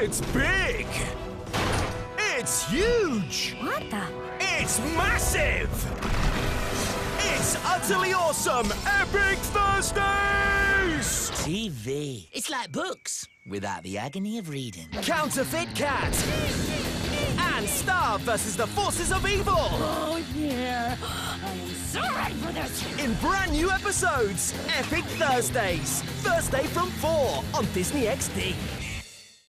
It's big! It's huge! What the? It's massive! It's utterly awesome! Epic Thursdays! TV. It's like books, without the agony of reading. Counterfeit Cat! And Star vs. The Forces of Evil! Oh, yeah! I'm so ready for this! In brand new episodes, Epic Thursdays. Thursday from 4 on Disney XD.